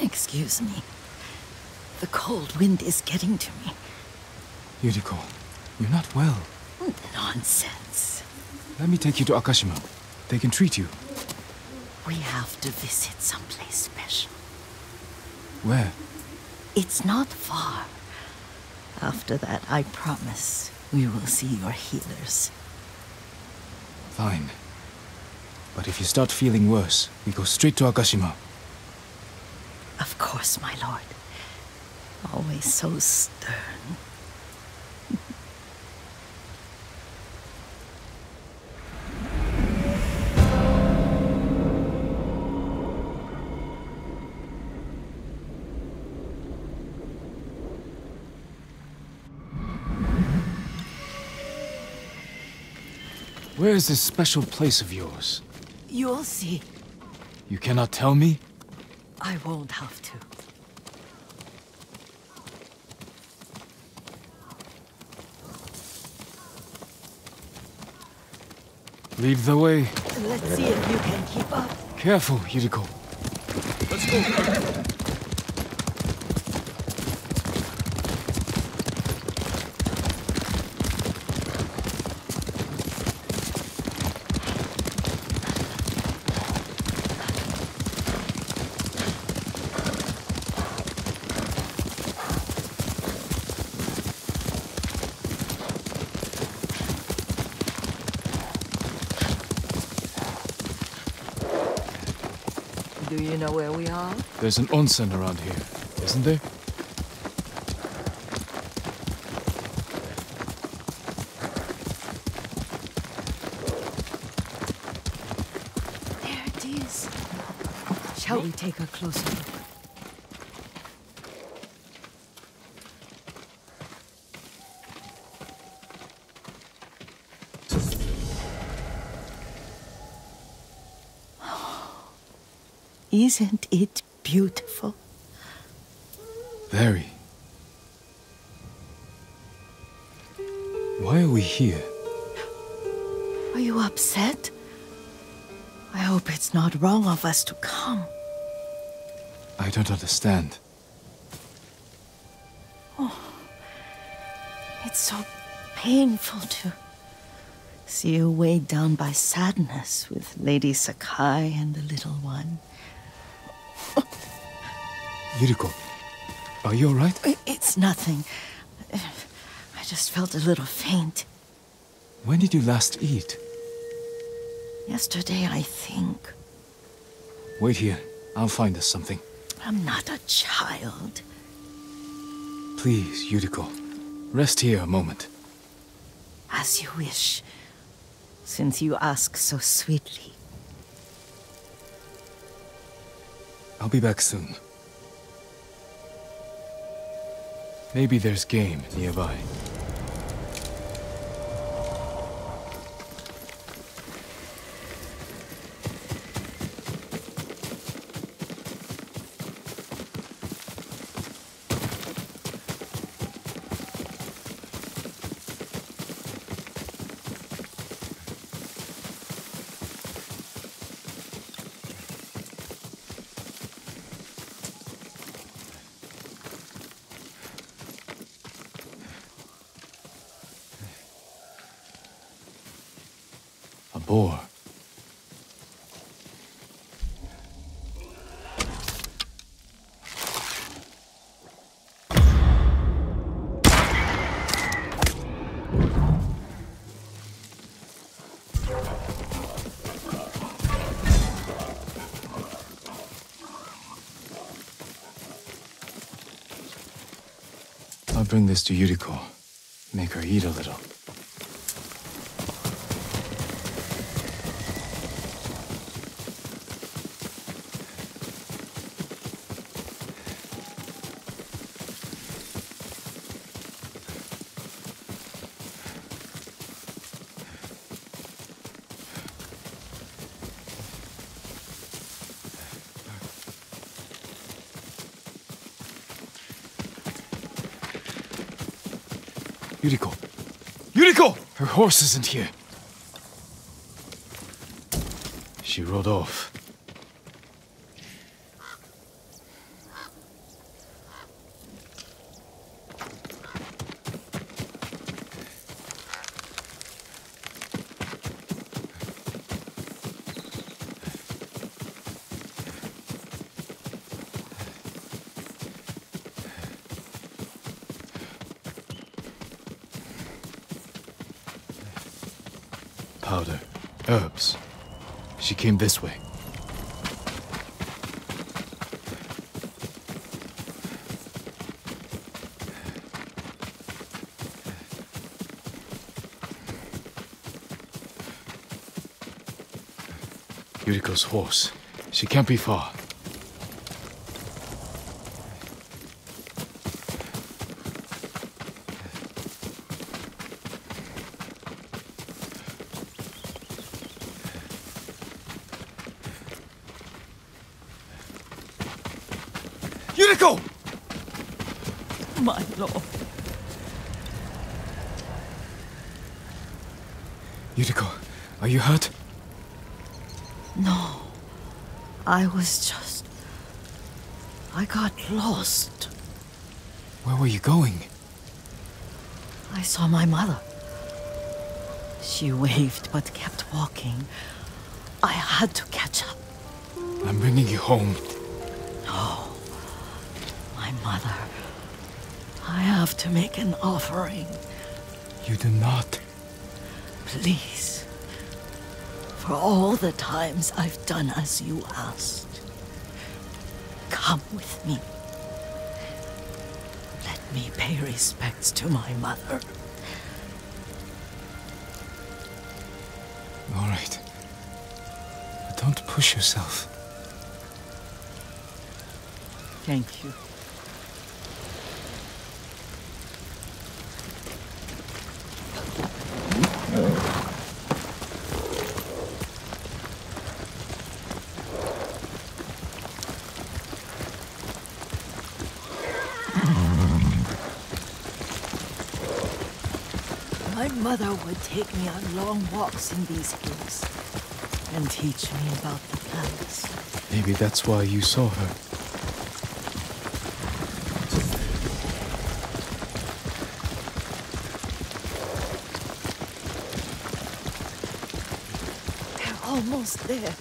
Excuse me. The cold wind is getting to me. Yuriko, you're not well. Nonsense. Let me take you to Akashima. They can treat you. We have to visit someplace special. Where? It's not far. After that, I promise we will see your healers. Fine. But if you start feeling worse, we go straight to Akashima. Of course, my lord. Always so stern. Where is this special place of yours? You'll see. You cannot tell me? I won't have to. Lead the way. Let's see if you can keep up. Careful, Yuriko. Let's go. Do you know where we are? There's an onsen around here, isn't there? There it is. Shall we take a closer look? Isn't it beautiful? Very. Why are we here? Are you upset? I hope it's not wrong of us to come. I don't understand. Oh, it's so painful to see you weighed down by sadness with Lady Sakai and the little one. Yuriko, are you all right? It's nothing. I just felt a little faint. When did you last eat? Yesterday, I think. Wait here. I'll find us something. I'm not a child. Please, Yuriko, rest here a moment. As you wish, since you ask so sweetly. I'll be back soon. Maybe there's game nearby. Boar. I'll bring this to Yuriko, make her eat a little. Yuriko! Yuriko! Her horse isn't here. She rode off. Powder, herbs. She came this way. Yuriko's horse. She can't be far. Yuriko! My lord. Yuriko, are you hurt? No. I was just... I got lost. Where were you going? I saw my mother. She waved but kept walking. I had to catch up. I'm bringing you home. No. My mother. I have to make an offering. You do not. Please. For all the times I've done as you asked. Come with me. Let me pay respects to my mother. All right. But don't push yourself. Thank you. My mother would take me on long walks in these hills and teach me about the plants. Maybe that's why you saw her. They're almost there.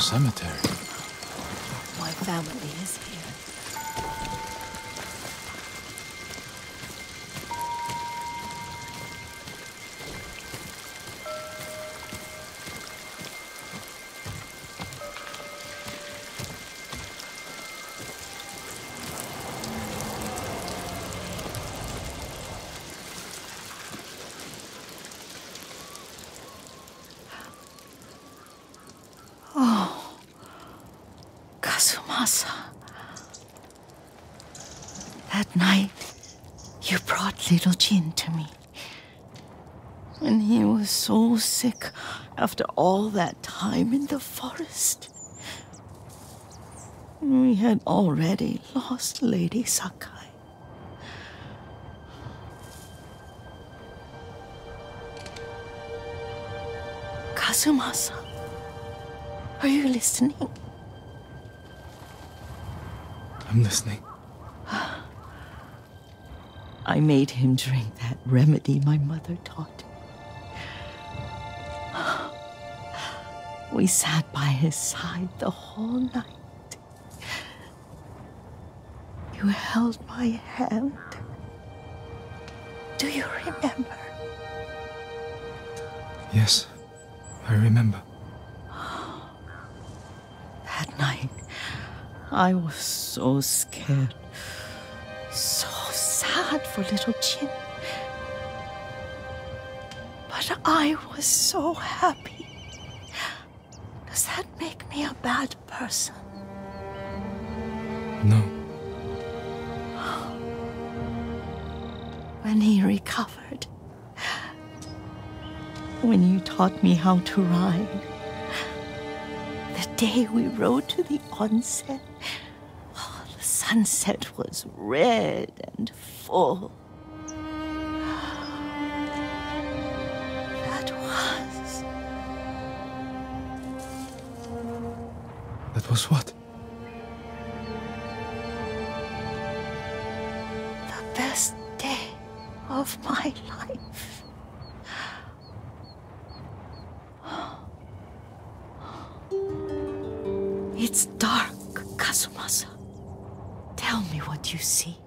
Cemetery. My family is here. Kazumasa, that night you brought little Jin to me. When he was so sick after all that time in the forest. We had already lost Lady Sakai. Kazumasa, are you listening? I'm listening. I made him drink that remedy my mother taught me. We sat by his side the whole night. You held my hand. Do you remember? Yes, I remember. That night, I was so scared, so sad for little Jin. And I was so happy. Does that make me a bad person? No. When he recovered, when you taught me how to ride, the day we rode to the onsen, oh, the sunset was red and full. That was what? The best day of my life. It's dark, Kazumasa. Tell me what you see.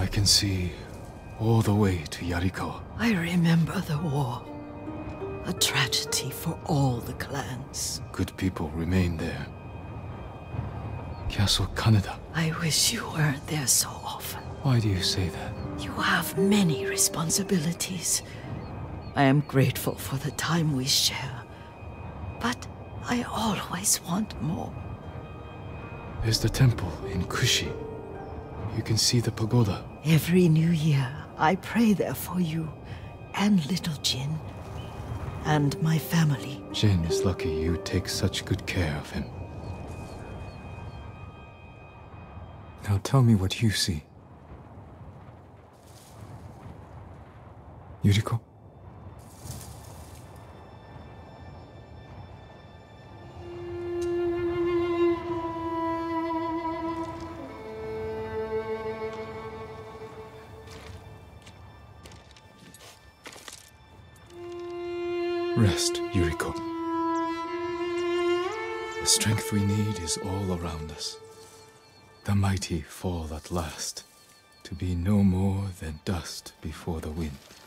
I can see all the way to Yarikawa. I remember the war. A tragedy for all the clans. Good people remain there. Castle Kaneda. I wish you weren't there so often. Why do you say that? You have many responsibilities. I am grateful for the time we share, but I always want more. There's the temple in Kushi. You can see the pagoda. Every new year, I pray there for you and little Jin. And my family. Jin is lucky you take such good care of him. Now tell me what you see. Yuriko? Rest, Yuriko. The strength we need is all around us. The mighty fall at last, to be no more than dust before the wind.